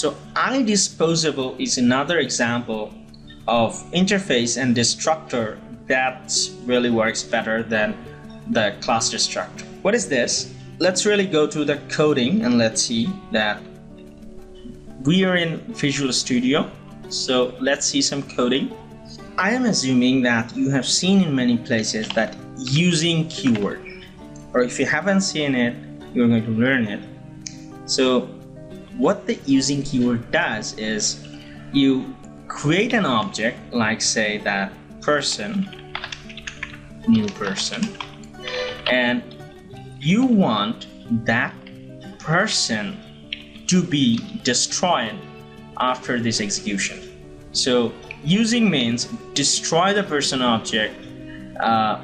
So IDisposable is another example of interface and destructor that really works better than the class destructor. What is this? Let's really go to the coding and let's see that we are in Visual Studio. So let's see some coding. I am assuming that you have seen in many places that using keyword, or if you haven't seen it, you're going to learn it. So what the using keyword does is you create an object, like say that person, new person, and you want that person to be destroyed after this execution. So using means destroy the person object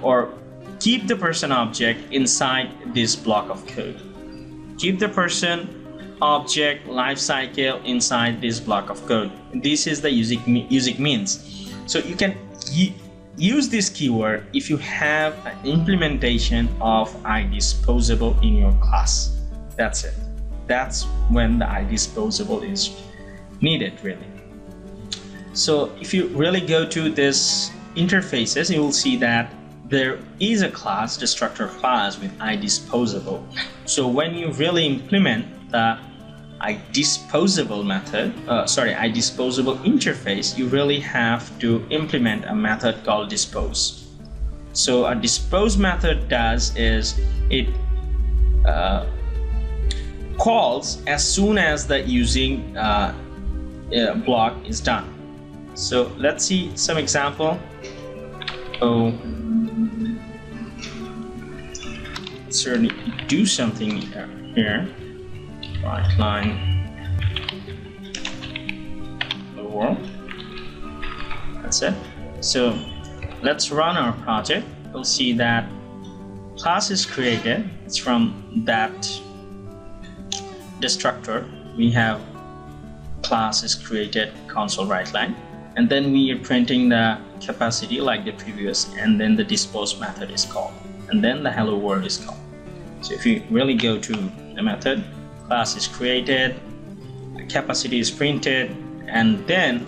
or keep the person object inside this block of code. Keep the person object lifecycle inside this block of code. This is the using means. So you can use this keyword if you have an implementation of IDisposable in your class. That's it. That's when the IDisposable is needed, really. So if you really go to this interfaces, you will see that there is a class, destructor class with IDisposable. So when you really implement the IDisposable method, IDisposable interface, you really have to implement a method called dispose. So a dispose method does is it calls as soon as the using block is done. So let's see some example. Certainly do something here. Right line over. That's it. So let's run our project. We'll see that class is created. It's from that destructor. We have class is created console right line. And then we are printing the capacity like the previous, and then the dispose method is called, and then the hello world is called. So if you really go to the method, class is created, the capacity is printed, and then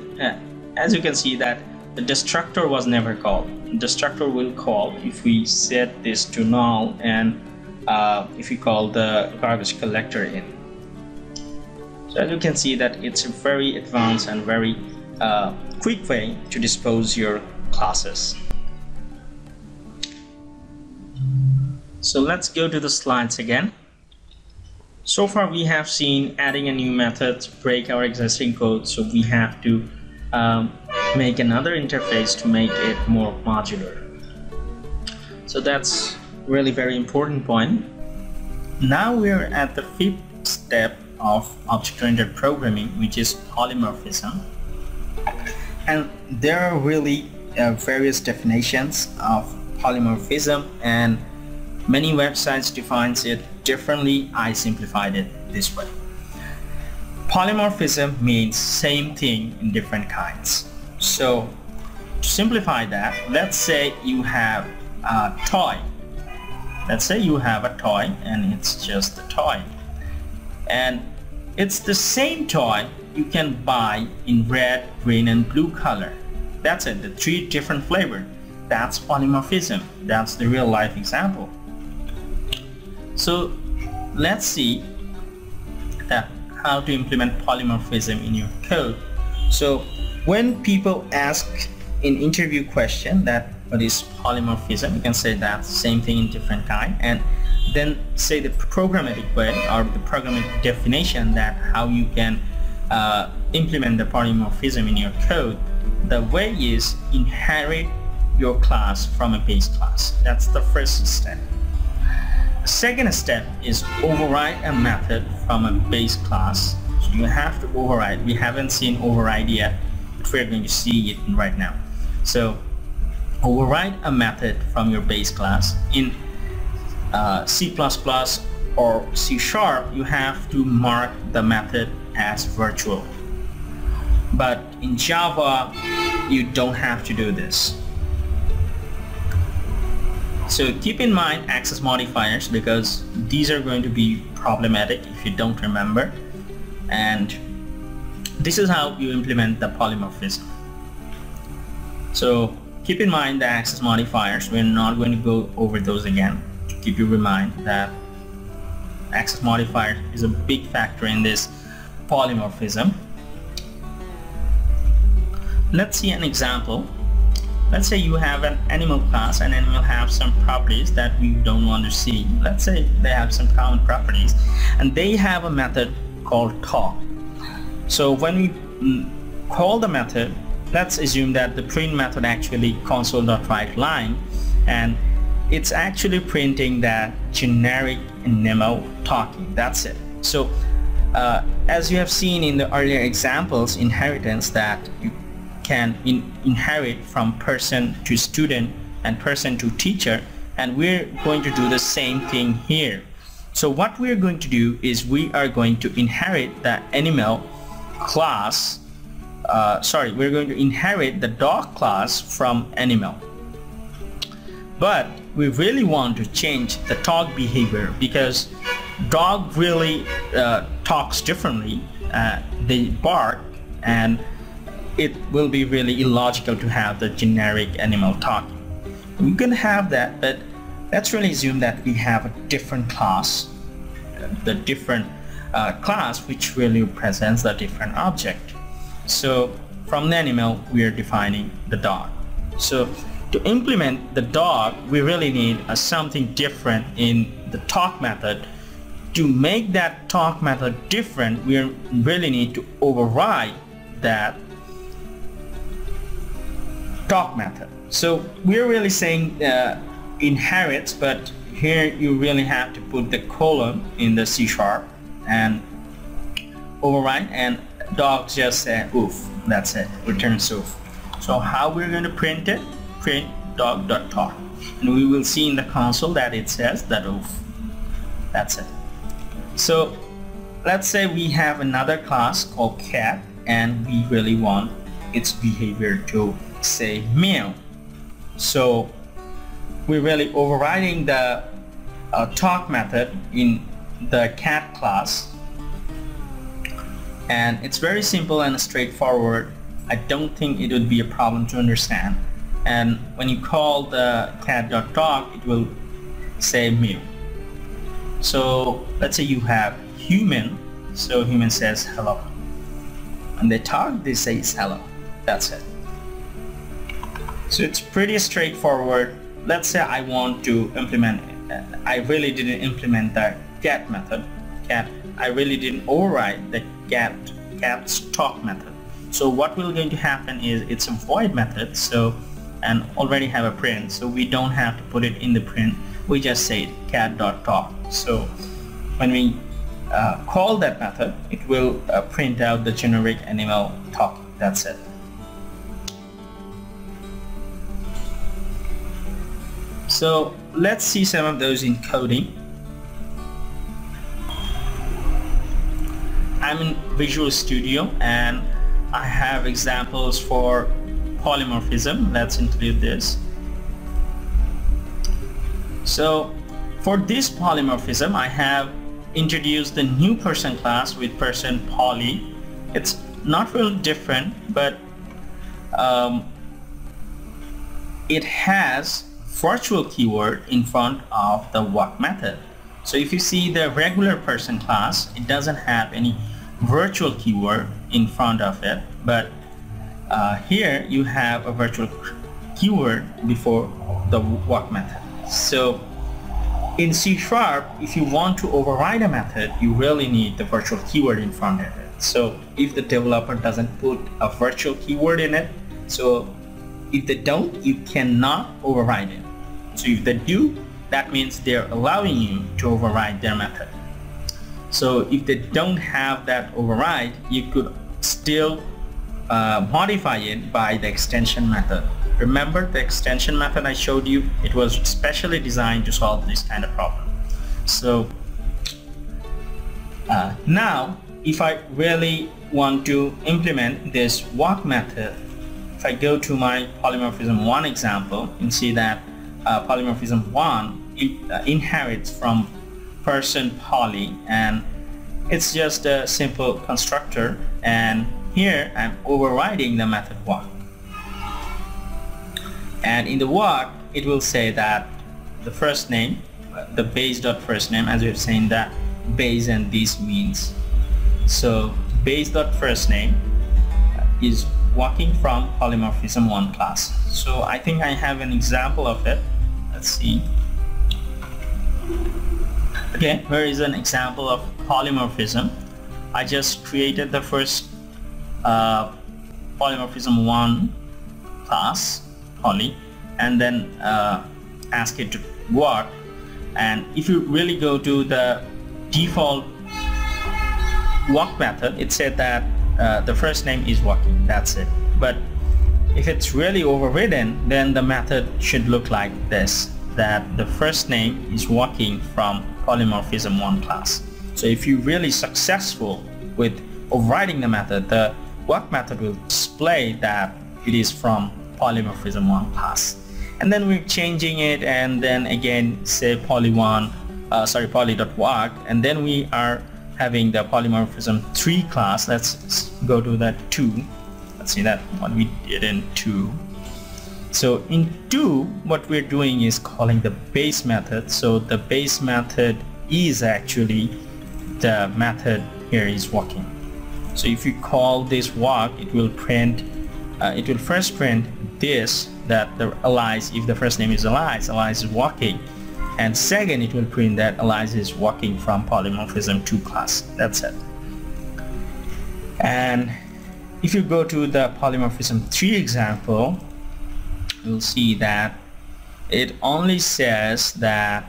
as you can see that the destructor was never called. The destructor will call if we set this to null and if we call the garbage collector in. So as you can see that it's a very advanced and very quick way to dispose your classes. So let's go to the slides again. So far we have seen adding a new method to break our existing code, so we have to make another interface to make it more modular. So that's really very important point. Now we're at the fifth step of object-oriented programming, which is polymorphism. And there are really various definitions of polymorphism, and many websites defines it differently. I simplified it this way. Polymorphism means same thing in different kinds. So to simplify that, let's say you have a toy. Let's say you have a toy and it's just a toy. And it's the same toy you can buy in red, green and blue color. That's it, the three different flavor. That's polymorphism. That's the real life example. So let's see that how to implement polymorphism in your code. So when people ask in interview question that what is polymorphism, you can say that same thing in different kind, and then say the programmatic way or the programmatic definition that how you can implement the polymorphism in your code. The way is inherit your class from a base class. That's the first step. The second step is override a method from a base class. So you have to override. We haven't seen override yet, but we're going to see it right now. So override a method from your base class. In C++ or C#, you have to mark the method as virtual. But in Java, you don't have to do this. So keep in mind access modifiers, because these are going to be problematic if you don't remember. And This is how you implement the polymorphism. So keep in mind the access modifiers. We're not going to go over those again. Keep in mind that access modifier is a big factor in this polymorphism. Let's see an example. Let's say you have an animal class, and animal have some properties that we don't want to see. Let's say they have some common properties, and they have a method called call. So when we call the method, let's assume that the print method actually console.WriteLine, and it's actually printing that generic Nemo talking. That's it. So as you have seen in the earlier examples, inheritance that you can inherit from person to student and person to teacher, and we're going to do the same thing here. So what we're going to do is we are going to inherit the animal class, we're going to inherit the dog class from animal, but we really want to change the talk behavior because dog really talks differently. They bark, and it will be really illogical to have the generic animal talking. We can have that, but let's really assume that we have a different class, the different class which really represents the different object. So from the animal we are defining the dog. So to implement the dog, we really need something different in the talk method. To make that talk method different, we really need to override that talk method. So we're really saying inherits, but here you really have to put the colon in the C# and override, and dog just say oof. That's it, returns oof. So how we're going to print it? Print dog.talk, and we will see in the console that it says that oof. That's it. So let's say we have another class called cat, and we really want its behavior to say meow. So we're really overriding the talk method in the cat class, and it's very simple and straightforward. I don't think it would be a problem to understand, and when you call the cat.talk, it will say meow. So let's say you have human. So human says hello, and they talk, they say hello. That's it. So it's pretty straightforward. Let's say I want to implement it. I really didn't implement the cat method. I really didn't override the cat's talk method. So what will going to happen is it's a void method. So and already have a print, so we don't have to put it in the print. We just say cat.talk. So when we call that method, it will print out the generic animal talk. That's it. So let's see some of those in coding. I'm in Visual Studio, and I have examples for polymorphism. Let's include this. So for this polymorphism, I have introduced the new person class with Person Poly. It's not really different, but it has virtual keyword in front of the walk method. So if you see the regular person class, it doesn't have any virtual keyword in front of it, but here you have a virtual keyword before the walk method. So in C#, if you want to override a method, you really need the virtual keyword in front of it. So if the developer doesn't put a virtual keyword in it, so if they don't, you cannot override it. So if they do, that means they're allowing you to override their method. So if they don't have that override, you could still modify it by the extension method. Remember the extension method I showed you? It was specially designed to solve this kind of problem. So now if I really want to implement this walk method, if I go to my polymorphism1 example, you can see that polymorphism1 inherits from person poly, and it's just a simple constructor, and Here I'm overriding the method walk, and in the walk it will say that the first name, the base.firstName, as we've seen that base and this means. So base.firstName is walking from polymorphism1 class. So I think I have an example of it. Let's see. Okay, here is an example of polymorphism. I just created the first polymorphism1 class, poly, and then ask it to walk. And if you really go to the default walk method, it said that the first name is walking, that's it. But if it's really overridden, then the method should look like this, that the first name is walking from polymorphism1 class. So if you're really successful with overriding the method, the walk method will display that it is from polymorphism1 class. And then we're changing it, and then again say poly.walk, and then we are having the polymorphism3 class. Let's go to that 2. Let's see that what we did in 2. So in 2, what we're doing is calling the base method. So the base method is actually the method here is walking. So if you call this walk, it will print, it will first print this, that the Alize, if the first name is Alize, Alize is walking. And second, it will print that Alize is walking from polymorphism2 class. That's it. And if you go to the polymorphism3 example, you'll see that it only says that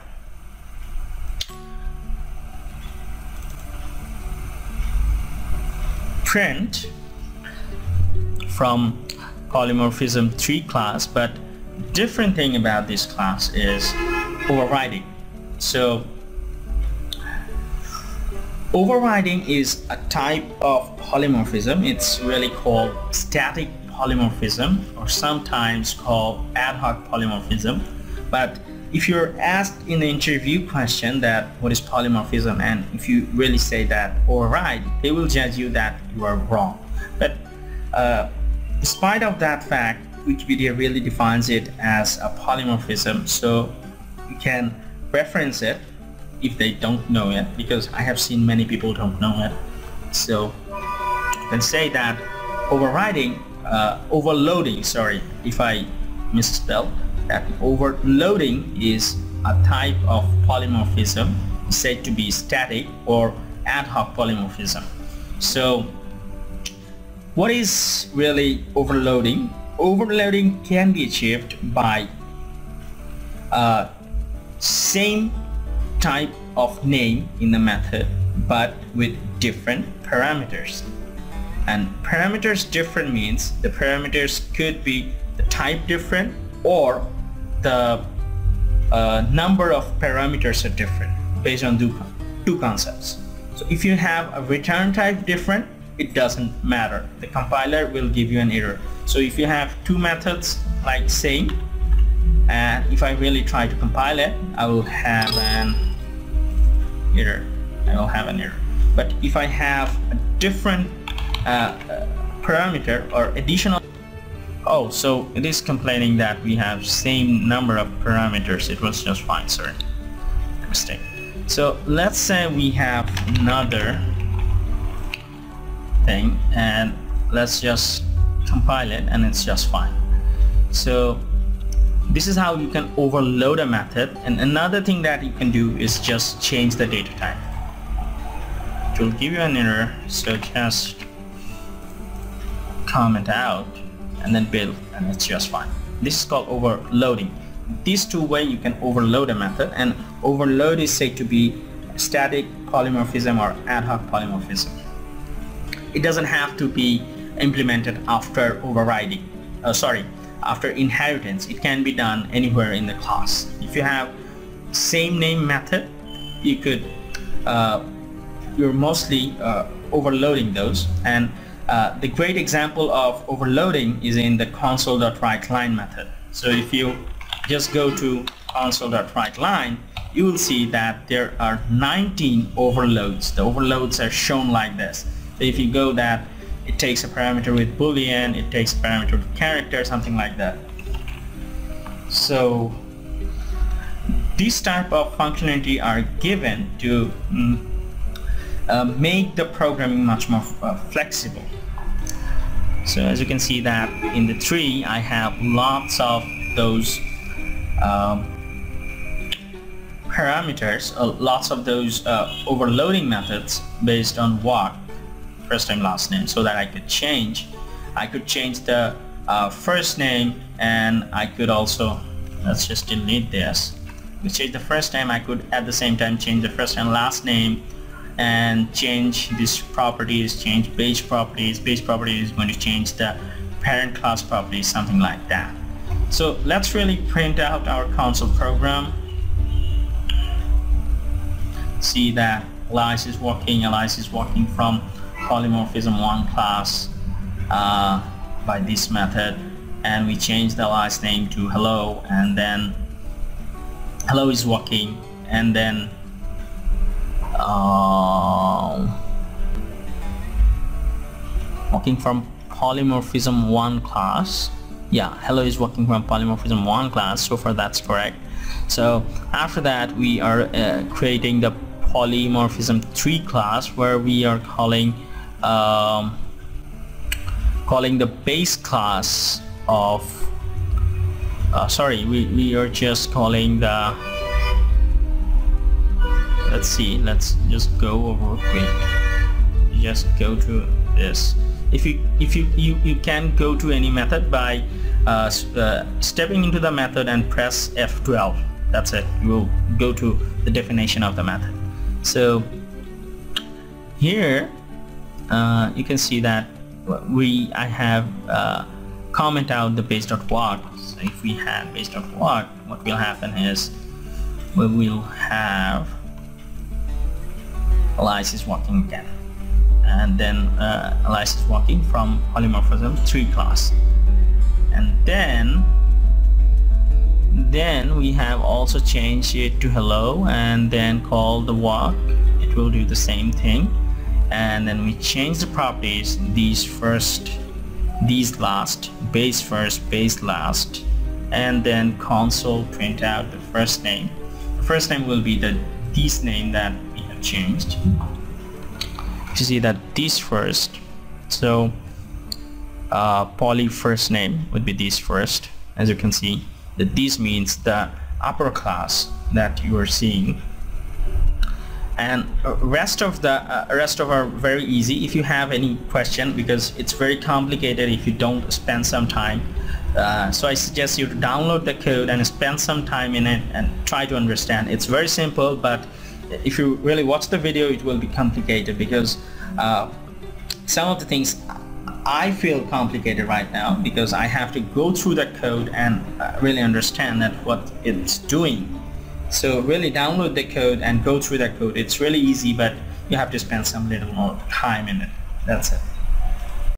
print from polymorphism3 class, but different thing about this class is overriding. So overriding is a type of polymorphism. It's really called static polymorphism, or sometimes called ad hoc polymorphism. But if you're asked in the interview question that what is polymorphism, and if you really say that override, they will judge you that you are wrong. But despite of that fact, Wikipedia really defines it as a polymorphism, so you can reference it if they don't know it, because I have seen many people don't know it. So you can say that overloading, sorry if I misspelled that, overloading is a type of polymorphism said to be static or ad hoc polymorphism. So what is really overloading? Overloading can be achieved by same type of name in the method but with different parameters. And parameters different means the parameters could be the type different, or the number of parameters are different based on two concepts. So if you have a return type different, it doesn't matter, the compiler will give you an error. So if you have two methods like same, and if I really try to compile it, I will have an error, but if I have a different parameter or additional, oh, so it is complaining that we have same number of parameters. It was just fine, sorry, mistake. So let's say we have another thing, and let's just compile it, and it's just fine. So this is how you can overload a method. And another thing that you can do is just change the data type. It will give you an error, so just comment out and then build, and it's just fine. This is called overloading. These two ways you can overload a method, and overload is said to be static polymorphism or ad hoc polymorphism. It doesn't have to be implemented after overriding, after inheritance. It can be done anywhere in the class. If you have same name method, you could you're mostly overloading those. And the great example of overloading is in the console.writeLine method. So if you just go to console.writeLine, you will see that there are 19 overloads. The overloads are shown like this. So if you go that it takes a parameter with boolean, it takes a parameter with character, something like that. So these type of functionality are given to make the programming much more flexible. So as you can see that in the tree I have lots of those parameters, lots of those overloading methods based on what first name, last name, so that I could change. I could change the first name, and I could also, let's just delete this. We change the first name, I could at the same time change the first and last name, and change these properties, change page properties. Page properties is going to change the parent class properties, something like that. So let's really print out our console program. See that Alice is walking from Polymorphism1 class by this method, and we change the Alice name to hello, and then hello is walking, and then walking from Polymorphism1 class. Yeah, hello is walking from Polymorphism1 class, so far that's correct. So after that we are creating the Polymorphism3 class, where we are calling the base class of we are just calling the, let's just go over quick, just go to this. If you can go to any method by stepping into the method and press F12. That's it, you will go to the definition of the method. So here you can see that I have comment out the base.what. So if we had base.what, what will happen is we will have Alice is walking again, and then Alice is walking from Polymorphism3 class, and then we have also changed it to hello, and then call the walk, it will do the same thing. And then we change the properties, these first, these last, base first, base last, and then console print out the first name. The first name will be the this name that we have changed. You see that this first, so poly first name would be this first. As you can see that this means the upper class that you are seeing, and rest of are very easy. If you have any question, because it's very complicated if you don't spend some time, so I suggest you to download the code and spend some time in it and try to understand. It's very simple, but if you really watch the video it will be complicated, because some of the things I feel complicated right now, because I have to go through the code and really understand that what it's doing. So really download the code and go through the code. It's really easy, but you have to spend some little more time in it. That's it.